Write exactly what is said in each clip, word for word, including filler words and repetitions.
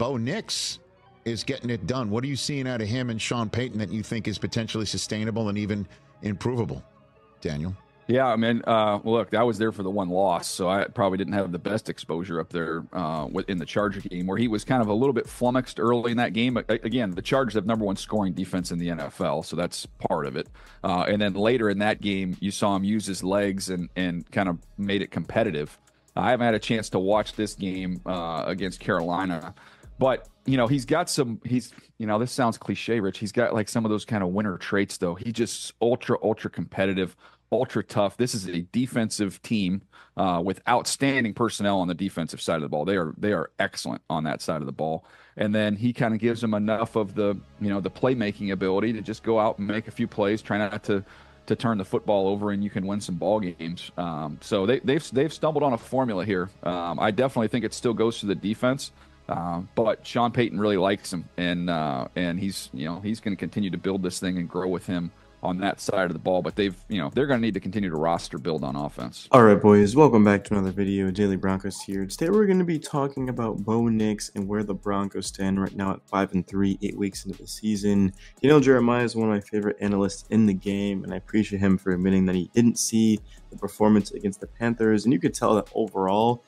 Bo Nix is getting it done. What are you seeing out of him and Sean Payton that you think is potentially sustainable and even improvable, Daniel? Yeah, I mean, uh, look, I was there for the one loss, so I probably didn't have the best exposure up there uh, in the Charger game, where he was kind of a little bit flummoxed early in that game. But again, the Chargers have number one scoring defense in the N F L, so that's part of it. Uh, and then later in that game, you saw him use his legs and, and kind of made it competitive. I haven't had a chance to watch this game uh, against Carolina, but you know, he's got some, he's, you know, this sounds cliche, Rich. He's got like some of those kind of winner traits, though. He just ultra, ultra competitive, ultra tough. This is a defensive team uh, with outstanding personnel on the defensive side of the ball. They are, they are excellent on that side of the ball. And then he kind of gives them enough of the, you know, the playmaking ability to just go out and make a few plays, try not to, to turn the football over, and you can win some ball games. Um, so they, they've, they've stumbled on a formula here. Um, I definitely think it still goes to the defense. Uh, but Sean Payton really likes him, and uh, and he's you know he's going to continue to build this thing and grow with him on that side of the ball. But they've you know they're going to need to continue to roster build on offense. All right, boys, welcome back to another video. Daily Broncos here. Today we're going to be talking about Bo Nix and where the Broncos stand right now at five and three, eight weeks into the season. Daniel Jeremiah is one of my favorite analysts in the game, and I appreciate him for admitting that he didn't see the performance against the Panthers, and you could tell that overall,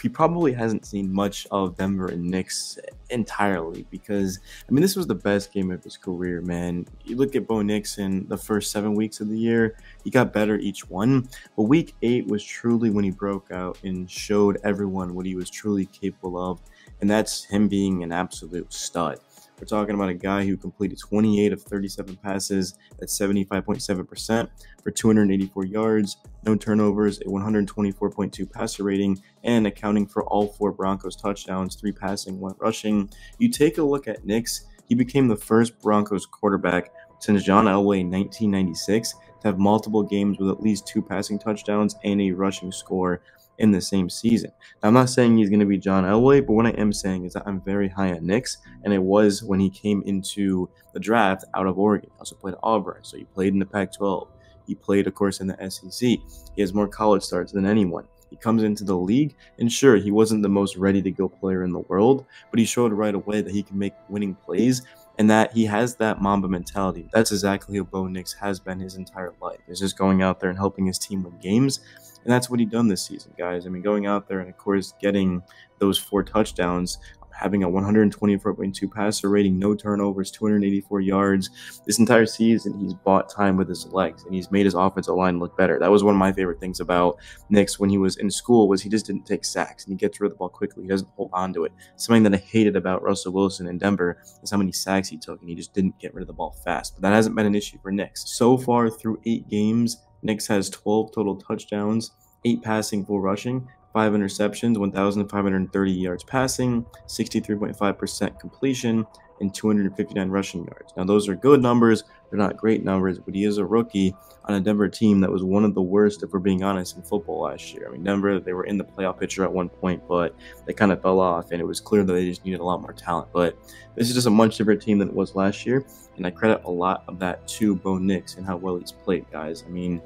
he probably hasn't seen much of Denver and Nix entirely, because, I mean, this was the best game of his career, man. You look at Bo Nix in the first seven weeks of the year, he got better each one. But week eight was truly when he broke out and showed everyone what he was truly capable of, and that's him being an absolute stud. We're talking about a guy who completed twenty-eight of thirty-seven passes at seventy-five point seven percent for two hundred eighty-four yards, no turnovers, a one hundred twenty-four point two passer rating, and accounting for all four Broncos touchdowns, three passing, one rushing. You take a look at Nix, he became the first Broncos quarterback since John Elway in nineteen ninety-six to have multiple games with at least two passing touchdowns and a rushing score in the same season. Now, I'm not saying he's going to be John Elway, but what I am saying is that I'm very high on Nix, and it was when he came into the draft out of Oregon. He also played Auburn, so he played in the Pac twelve. He played, of course, in the S E C. He has more college starts than anyone. He comes into the league, and sure, he wasn't the most ready-to-go player in the world, but he showed right away that he can make winning plays, and that he has that Mamba mentality. That's exactly who Bo Nix has been his entire life. He's just going out there and helping his team win games, and that's what he done this season, guys. I mean, going out there and, of course, getting those four touchdowns, having a one hundred twenty-four point two passer rating, no turnovers, two hundred eighty-four yards. This entire season, he's bought time with his legs, and he's made his offensive line look better. That was one of my favorite things about Nix when he was in school, was he just didn't take sacks, and he gets rid of the ball quickly. He doesn't hold on to it. Something that I hated about Russell Wilson in Denver is how many sacks he took, and he just didn't get rid of the ball fast. But that hasn't been an issue for Nix. So far through eight games, Nix has twelve total touchdowns, eight passing, four rushing, five interceptions, one thousand five hundred thirty yards passing, sixty-three point five percent completion, and two hundred fifty-nine rushing yards. Now, those are good numbers. They're not great numbers, but he is a rookie on a Denver team that was one of the worst, if we're being honest, in football last year. I mean, Denver, they were in the playoff picture at one point, but they kind of fell off, and it was clear that they just needed a lot more talent. But this is just a much different team than it was last year, and I credit a lot of that to Bo Nix and how well he's played, guys. I mean,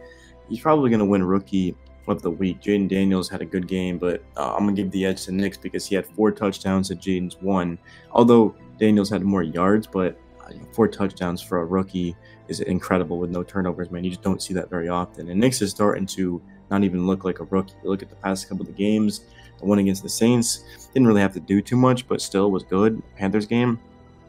he's probably going to win rookie of the week. Jayden Daniels had a good game, but uh, I'm going to give the edge to Nix because he had four touchdowns to Jayden's one. Although Daniels had more yards, but uh, four touchdowns for a rookie is incredible with no turnovers, man. You just don't see that very often. And Nix is starting to not even look like a rookie. You look at the past couple of the games, the one against the Saints, didn't really have to do too much, but still was good. Panthers game,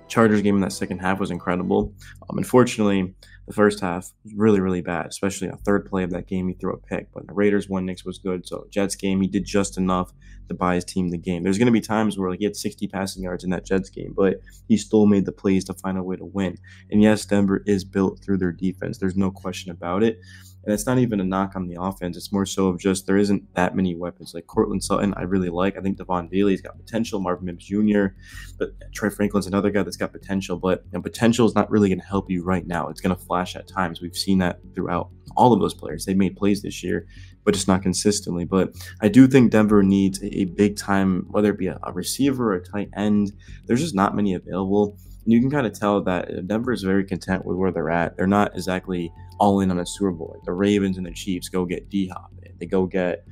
Chargers game in that second half was incredible. Um, unfortunately, the first half was really, really bad, especially a third play of that game. He threw a pick, but the Raiders won. Nix was good. So Jets game, he did just enough to buy his team the game. There's going to be times where like, he had sixty passing yards in that Jets game, but he still made the plays to find a way to win. And yes, Denver is built through their defense. There's no question about it. And it's not even a knock on the offense. It's more so of just there isn't that many weapons. Like Courtland Sutton, I really like. I think Devon Bailey's got potential. Marvin Mims Junior But Troy Franklin's another guy that's got potential. But you know, potential is not really going to help you right now. It's going to flash at times. We've seen that throughout all of those players. They made plays this year, but just not consistently. But I do think Denver needs a, a big time, whether it be a, a receiver or a tight end. There's just not many available. And you can kind of tell that Denver is very content with where they're at. They're not exactly all in on a Super Bowl. Like the Ravens and the Chiefs go get D Hop. They go get,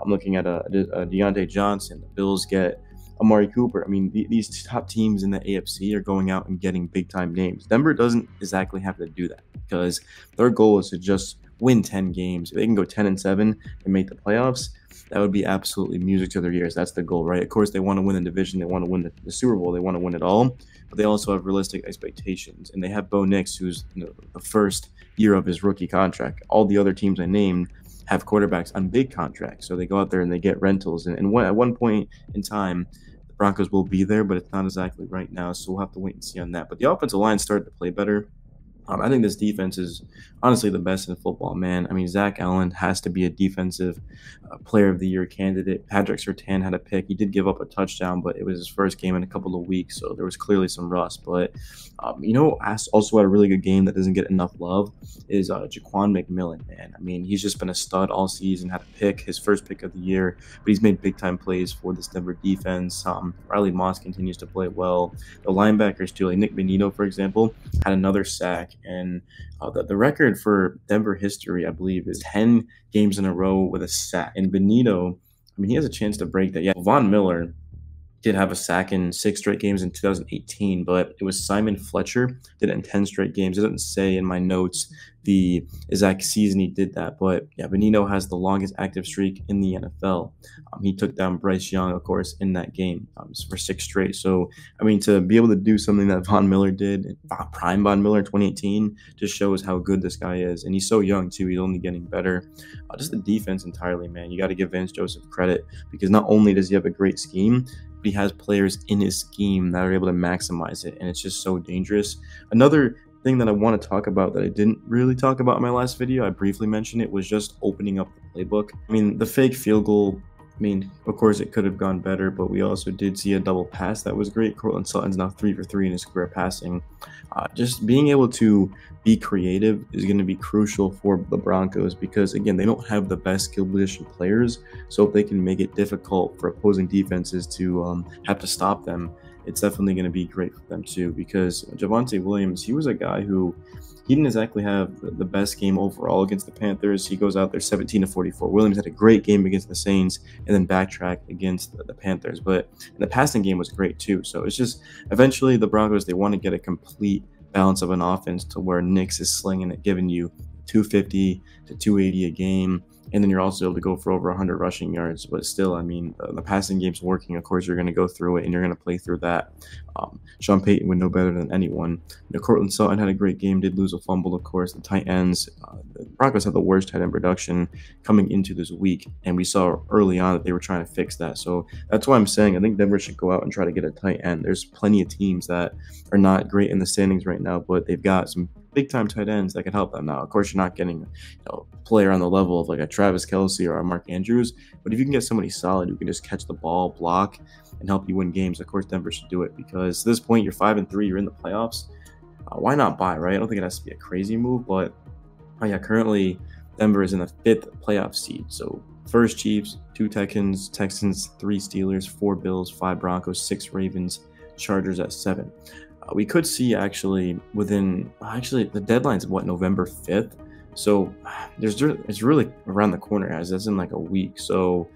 I'm looking at a, a Deontay Johnson. The Bills get Amari Cooper. I mean, the, these top teams in the A F C are going out and getting big time names. Denver doesn't exactly have to do that because their goal is to just win ten games. If they can go ten and seven and make the playoffs, that would be absolutely music to their ears. That's the goal, right? Of course, they want to win the division. They want to win the, the Super Bowl. They want to win it all. But they also have realistic expectations. And they have Bo Nix, who's you know, the first year of his rookie contract. All the other teams I named have quarterbacks on big contracts. So they go out there and they get rentals. And, and one, at one point in time, the Broncos will be there, but it's not exactly right now. So we'll have to wait and see on that. But the offensive line started to play better. Um, I think this defense is honestly the best in football, man. I mean, Zach Allen has to be a defensive uh, player of the year candidate. Patrick Surtain had a pick. He did give up a touchdown, but it was his first game in a couple of weeks, so there was clearly some rust. But, um, you know, also had a really good game that doesn't get enough love is uh, Jaquan McMillan, man. I mean, he's just been a stud all season, had a pick, his first pick of the year, but he's made big-time plays for this Denver defense. Um, Riley Moss continues to play well. The linebackers, too, like Nik Bonitto, for example, had another sack. And uh, the, the record for Denver history, I believe, is ten games in a row with a sack. And Bonitto, I mean, he has a chance to break that. Yeah, Von Miller did have a sack in six straight games in two thousand eighteen, but it was Simon Fletcher did it in ten straight games. It doesn't say in my notes the exact season he did that, but yeah, Bonitto has the longest active streak in the N F L. Um, he took down Bryce Young, of course, in that game um, for six straight. So, I mean, to be able to do something that Von Miller did, prime Von Miller in twenty eighteen, just shows how good this guy is. And he's so young, too. He's only getting better. Uh, just the defense entirely, man. You got to give Vance Joseph credit because not only does he have a great scheme, but he has players in his scheme that are able to maximize it. And it's just so dangerous. Another thing that I want to talk about that I didn't really talk about in my last video, I briefly mentioned it, was just opening up the playbook. I mean, the fake field goal, I mean, of course it could have gone better, but we also did see a double pass that was great. Courtland Sutton's now three for three in his career passing. Uh, just being able to be creative is going to be crucial for the Broncos because, again, they don't have the best skill position players. So if they can make it difficult for opposing defenses to um, have to stop them, it's definitely going to be great for them too, because Javonte Williams, he was a guy who he didn't exactly have the best game overall against the Panthers. He goes out there seventeen to forty-four. Williams had a great game against the Saints and then backtracked against the Panthers, but the passing game was great too. So it's just eventually the Broncos, they want to get a complete balance of an offense to where Nix is slinging it, giving you two fifty to two eighty a game. And then you're also able to go for over one hundred rushing yards. But still, I mean, the, the passing game's working. Of course, you're going to go through it, and you're going to play through that. Um, Sean Payton would know better than anyone. You know, Courtland Sutton had a great game, did lose a fumble, of course. The tight ends, uh, the Broncos had the worst tight end production coming into this week. And we saw early on that they were trying to fix that. So that's why I'm saying I think Denver should go out and try to get a tight end. There's plenty of teams that are not great in the standings right now, but they've got some big-time tight ends that can help them now. Of course, you're not getting you know, a player on the level of like a Travis Kelce or a Mark Andrews, but if you can get somebody solid who can just catch the ball, block, and help you win games, of course, Denver should do it because at this point, you're five and three, you're in the playoffs. Uh, why not buy, right? I don't think it has to be a crazy move, but oh yeah, currently, Denver is in the fifth playoff seed. So first Chiefs, two Texans, Texans, three Steelers, four Bills, five Broncos, six Ravens, Chargers at seven. Uh, we could see actually within actually the deadline's what November fifth, so there's it's really around the corner, guys. That's in like a week. So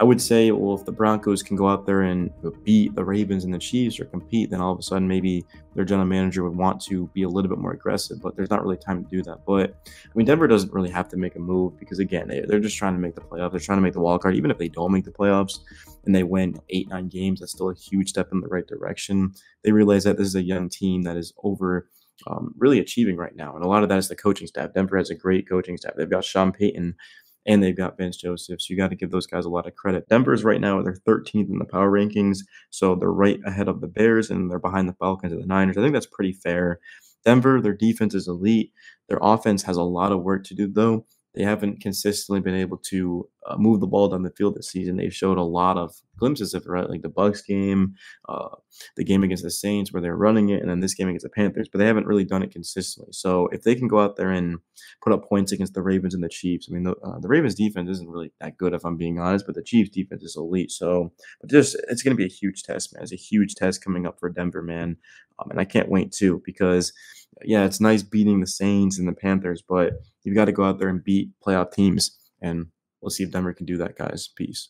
I would say, well, if the Broncos can go out there and beat the Ravens and the Chiefs or compete, then all of a sudden maybe their general manager would want to be a little bit more aggressive, but there's not really time to do that. But I mean, Denver doesn't really have to make a move because, again, they, they're just trying to make the playoffs. They're trying to make the wild card. Even if they don't make the playoffs and they win eight, nine games, that's still a huge step in the right direction. They realize that this is a young team that is over um, really achieving right now. And a lot of that is the coaching staff. Denver has a great coaching staff. They've got Sean Payton, and they've got Vance Joseph, so you got to give those guys a lot of credit. Denver's right now, they're thirteenth in the power rankings, so they're right ahead of the Bears, and they're behind the Falcons and the Niners. I think that's pretty fair. Denver, their defense is elite. Their offense has a lot of work to do, though. They haven't consistently been able to uh, move the ball down the field this season. They've showed a lot of glimpses of it, right? Like the Bucs game, uh, the game against the Saints where they're running it, and then this game against the Panthers, but they haven't really done it consistently. So if they can go out there and put up points against the Ravens and the Chiefs, I mean, the, uh, the Ravens defense isn't really that good, if I'm being honest, but the Chiefs defense is elite. So but just it's going to be a huge test, man. It's a huge test coming up for Denver, man. Um, and I can't wait, too, because, yeah, it's nice beating the Saints and the Panthers, but you've got to go out there and beat playoff teams. And we'll see if Denver can do that, guys. Peace.